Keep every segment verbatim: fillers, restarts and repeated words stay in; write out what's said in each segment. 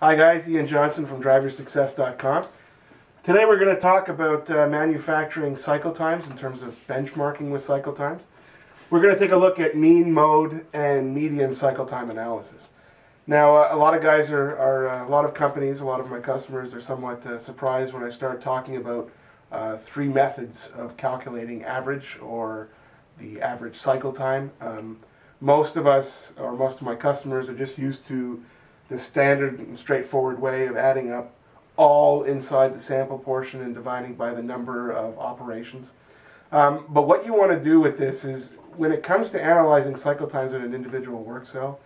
Hi guys, Ian Johnson from driver success dot com. Today we're going to talk about uh, manufacturing cycle times in terms of benchmarking with cycle times. We're going to take a look at mean, mode, and median cycle time analysis. Now uh, a lot of guys are, are uh, a lot of companies, a lot of my customers are somewhat uh, surprised when I start talking about uh, three methods of calculating average or the average cycle time. Um, most of us, or most of my customers, are just used to the standard and straightforward way of adding up all inside the sample portion and dividing by the number of operations. Um, but what you want to do with this is, when it comes to analyzing cycle times in an individual work cell,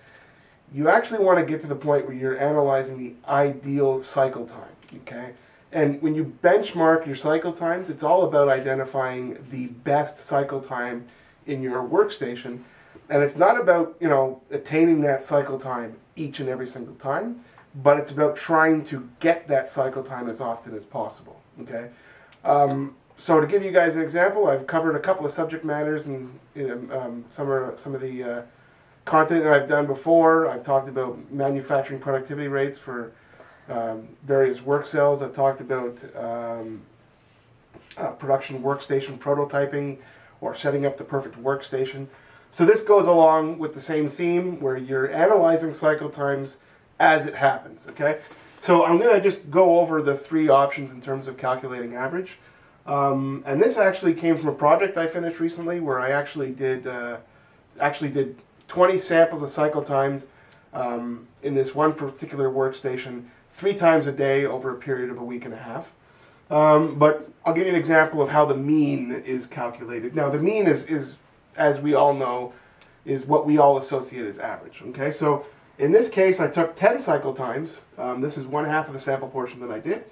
you actually want to get to the point where you're analyzing the ideal cycle time. Okay? And when you benchmark your cycle times, it's all about identifying the best cycle time in your workstation. And it's not about, you know, attaining that cycle time each and every single time, but it's about trying to get that cycle time as often as possible. Okay, um, so to give you guys an example, I've covered a couple of subject matters and um, some are some of the uh, content that I've done before. I've talked about manufacturing productivity rates for um, various work cells. I've talked about um, uh, production workstation prototyping, or setting up the perfect workstation. So this goes along with the same theme where you're analyzing cycle times as it happens, okay? So I'm going to just go over the three options in terms of calculating average. Um, and this actually came from a project I finished recently where I actually did uh, actually did twenty samples of cycle times um, in this one particular workstation three times a day over a period of a week and a half. Um, but I'll give you an example of how the mean is calculated. Now the mean is, is as we all know, is what we all associate as average. Okay, so in this case I took ten cycle times. Um, this is one half of the sample portion that I did.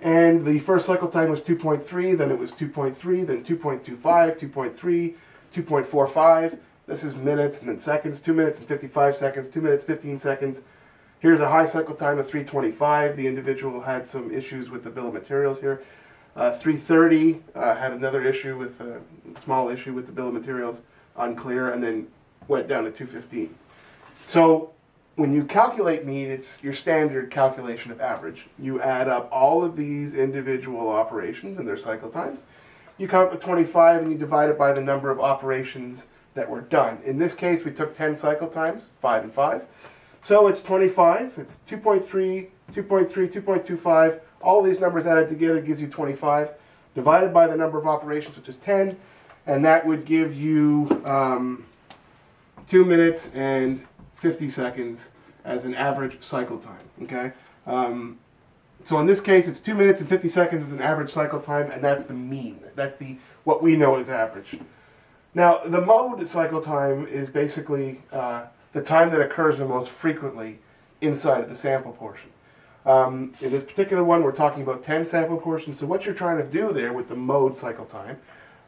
And the first cycle time was two point three, then it was two point three, then two point two five, two point three, two point four five. This is minutes and then seconds, two minutes and fifty-five seconds, two minutes, fifteen seconds. Here's a high cycle time of three twenty-five. The individual had some issues with the bill of materials here. Uh, three thirty uh, had another issue with a uh, small issue with the bill of materials, unclear, and then went down to two fifteen. So when you calculate mean, it's your standard calculation of average. You add up all of these individual operations and their cycle times. You come up with twenty-five and you divide it by the number of operations that were done. In this case, we took ten cycle times, five and five. So it's twenty-five, it's two point three, two point three, two point two five, all these numbers added together gives you twenty-five, divided by the number of operations, which is ten, and that would give you um, two minutes and fifty seconds as an average cycle time. Okay, um, so in this case it's two minutes and fifty seconds as an average cycle time, and that's the mean. That's the what we know as average. Now the mode cycle time is basically uh, the time that occurs the most frequently inside of the sample portion. Um, in this particular one, we're talking about ten sample portions, so what you're trying to do there with the mode cycle time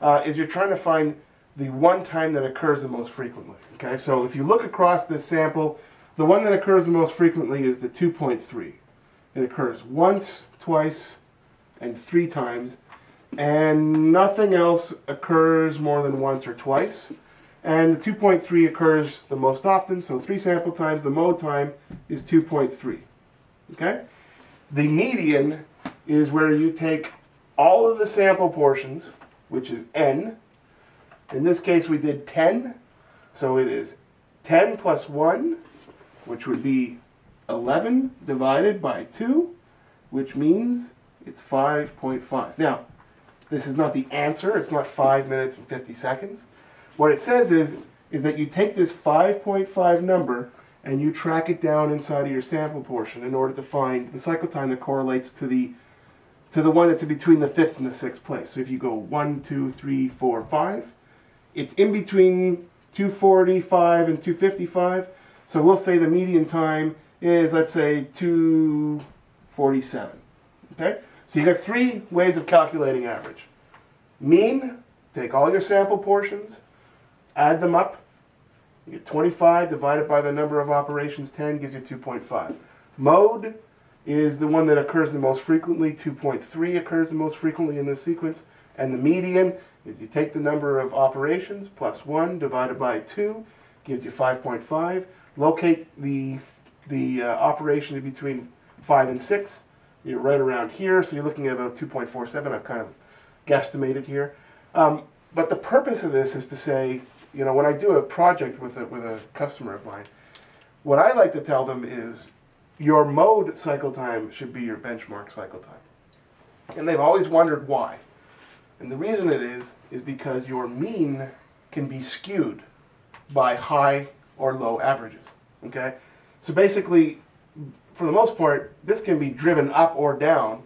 uh, is you're trying to find the one time that occurs the most frequently. Okay, so if you look across this sample, the one that occurs the most frequently is the two point three. It occurs once, twice, and three times, and nothing else occurs more than once or twice. And the two point three occurs the most often, so three sample times, the mode time is two point three. Okay? The median is where you take all of the sample portions, which is n. In this case we did ten, so it is ten plus one, which would be eleven, divided by two, which means it's five point five. Now, this is not the answer, it's not five minutes and fifty seconds. What it says is, is that you take this five point five number and you track it down inside of your sample portion in order to find the cycle time that correlates to the to the one that's between the fifth and the sixth place. So if you go one, two, three, four, five, it's in between two forty-five and two fifty-five. So we'll say the median time is, let's say, two forty-seven. Okay? So you got three ways of calculating average. Mean, take all your sample portions, add them up, you get twenty-five divided by the number of operations, ten, gives you two point five. Mode is the one that occurs the most frequently, two point three occurs the most frequently in this sequence, and the median is you take the number of operations plus one divided by two, gives you five point five, locate the, the uh, operation between five and six, you're right around here, so you're looking at about two point four seven. I've kind of guesstimated here. Um, but the purpose of this is to say, you know, when I do a project with a, with a customer of mine, what I like to tell them is your mode cycle time should be your benchmark cycle time. And they've always wondered why. And the reason it is, is because your mean can be skewed by high or low averages, okay? So basically, for the most part, this can be driven up or down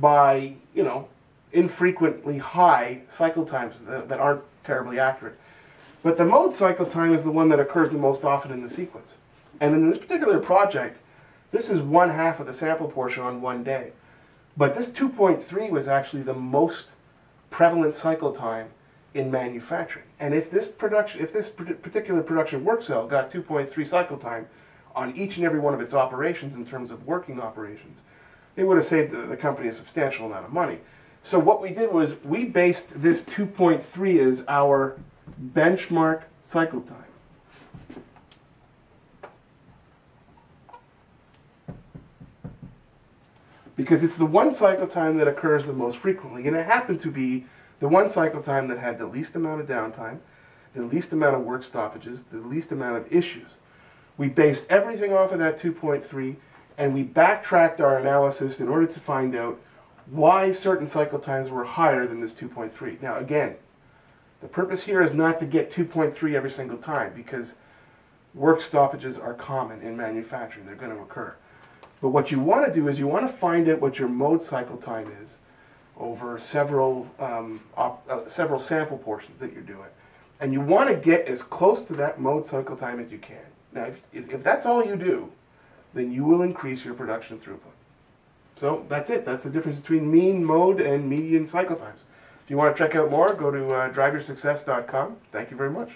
by, you know, infrequently high cycle times that, that aren't terribly accurate. But the mode cycle time is the one that occurs the most often in the sequence. And in this particular project, this is one half of the sample portion on one day. But this two point three was actually the most prevalent cycle time in manufacturing. And if this production, if this particular production work cell got two point three cycle time on each and every one of its operations in terms of working operations, it would have saved the, the company a substantial amount of money. So what we did was we based this two point three as our benchmark cycle time. Because it's the one cycle time that occurs the most frequently, and it happened to be the one cycle time that had the least amount of downtime, the least amount of work stoppages, the least amount of issues. We based everything off of that two point three, and we backtracked our analysis in order to find out why certain cycle times were higher than this two point three. Now again, the purpose here is not to get two point three every single time, because work stoppages are common in manufacturing. They're going to occur. But what you want to do is you want to find out what your mode cycle time is over several, um, op, uh, several sample portions that you're doing. And you want to get as close to that mode cycle time as you can. Now, if, if that's all you do, then you will increase your production throughput. So that's it. That's the difference between mean, mode, and median cycle times. If you want to check out more, go to uh, drive your success dot com. Thank you very much.